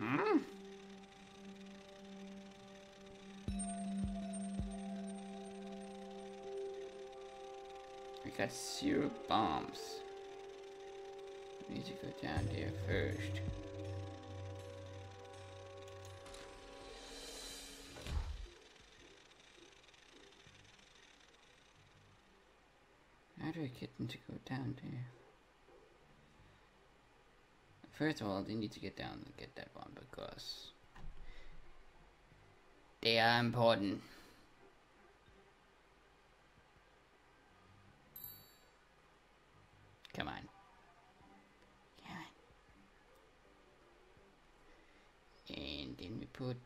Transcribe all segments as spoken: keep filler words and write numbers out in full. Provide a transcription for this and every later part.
Hmm? I got zero bombs. I need to go down there first. How do I get them to go down there? First of all, they need to get down and get that one because they are important. Come on. Come on. And then we put...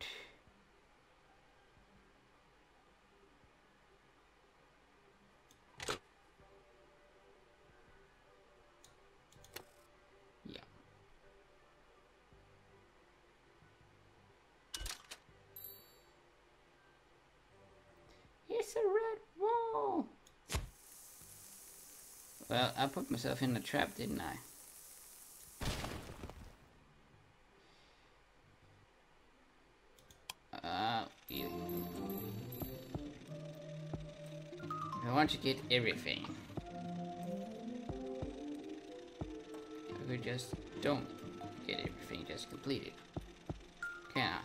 Well, I put myself in a trap, didn't I? Uh, ew. I want to get everything. If we just don't get everything, just complete it. Can I?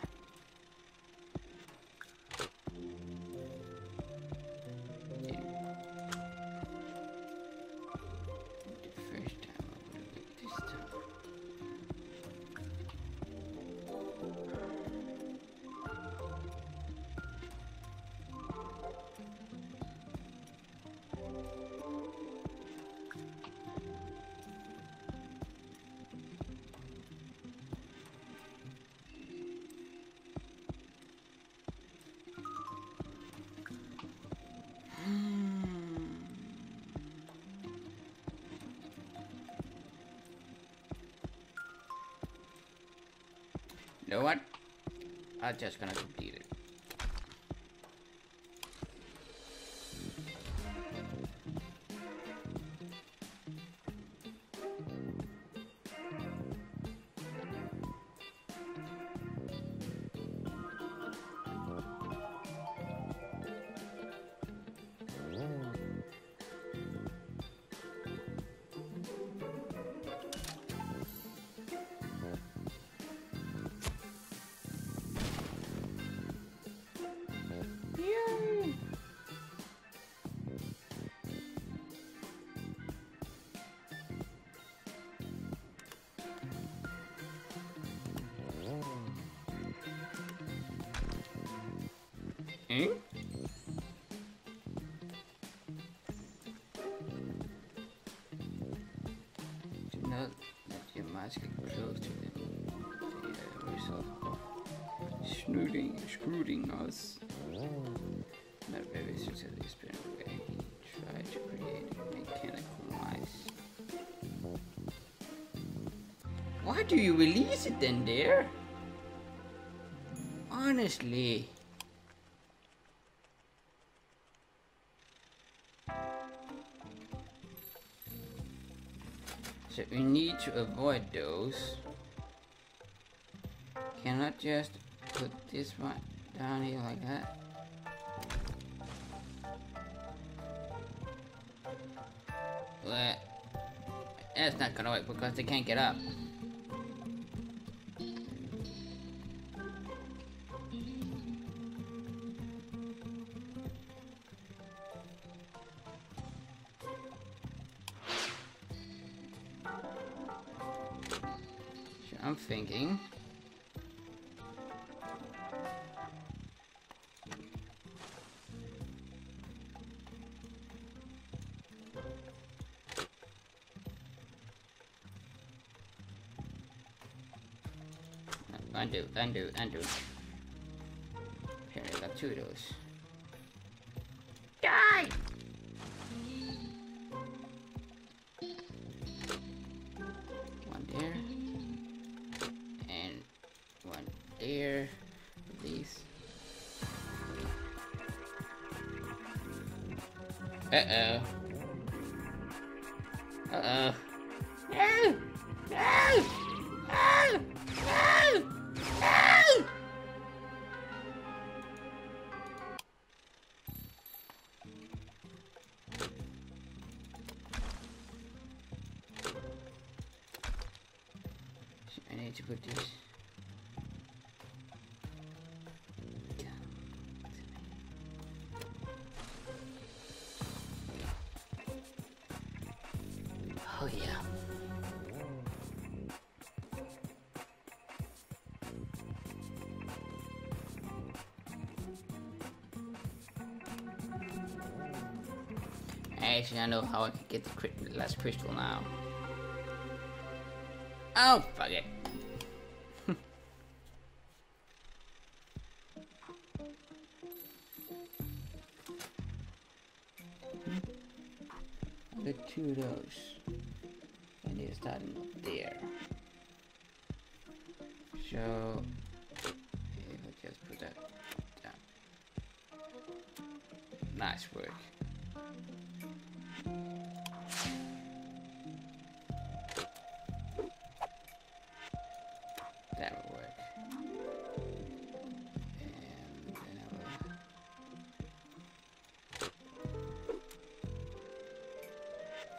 You know what? I'm just gonna complete it. Hmm? Do not let your mask get close to the, the uh, result of snooting, screwing us. Not very successful experiment where he tried to create mechanical mice. Why do you release it then there? Honestly. So we need to avoid those. Cannot just put this one down here like that. But that's not gonna work because they can't get up. I'm thinking. Undo, undo, undo. Here, I got two of those. Die! Air, please. Uh oh. Uh oh. No! No! need to put this. Oh yeah. Actually, I know how I can get the last crystal now. Oh, fuck it. The two of those. And they're starting up there. So, okay, let's just put that down. Nice work.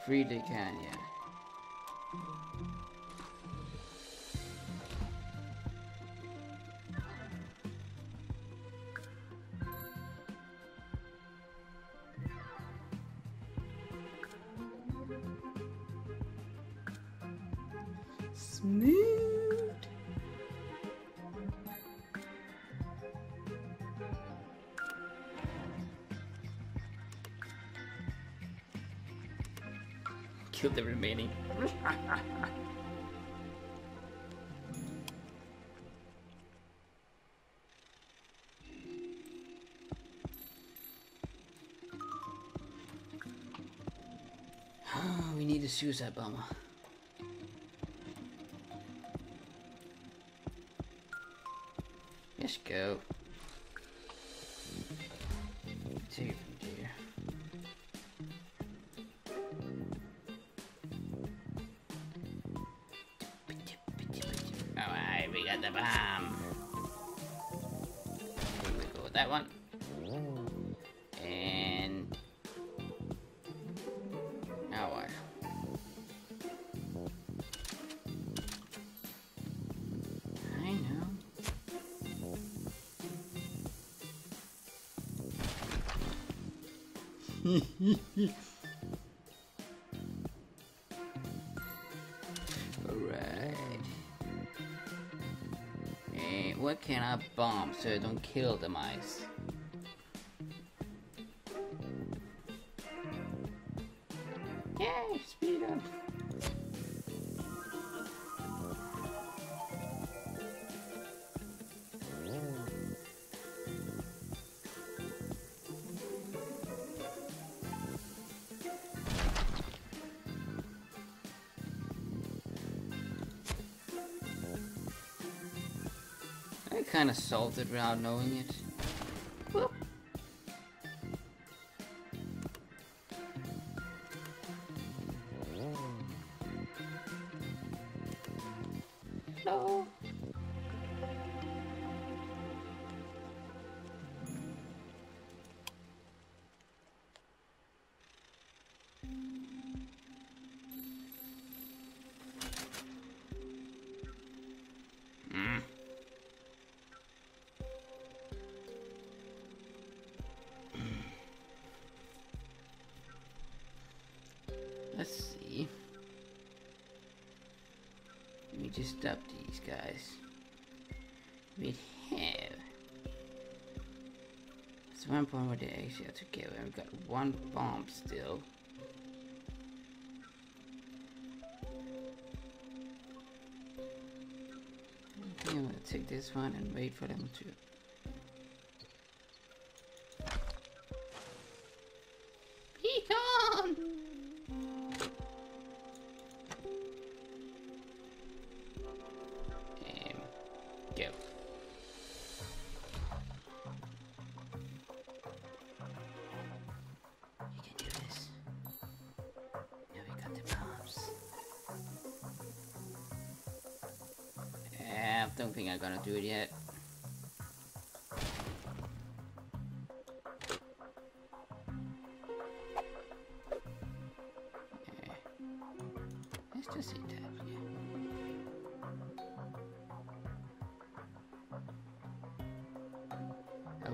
Free they can, yeah. Smooth. Kill the remaining. We need a suicide bomber. Let's go. Take it from here. We got the bomb. Here we go with that one. And now what? I know. All right. What can I bomb so I don't kill the mice? Yay! Speed up! Kind of solved it without knowing it. Whoop. No. Let's see. Let me just stop these guys. We have. That's one bomb where they actually are together. We've got one bomb still. I think I'm gonna take this one and wait for them to. Go. You can do this. Now we got the bombs. Yeah, I don't think I'm gonna do it yet. Yeah. Let's just see that. Yeah.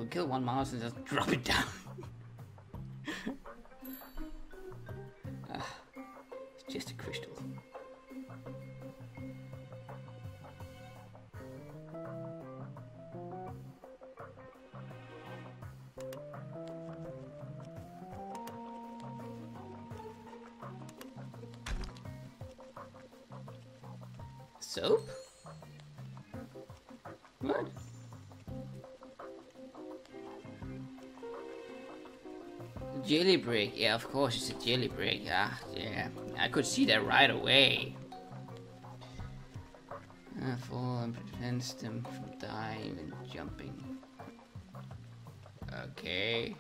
could kill one mouse and just drop it down. uh, it's just a crystal. Soap? What? Jelly break, yeah, of course it's a jelly break. Ah, yeah, I could see that right away. Uh, fall and prevents them from dying and jumping. Okay.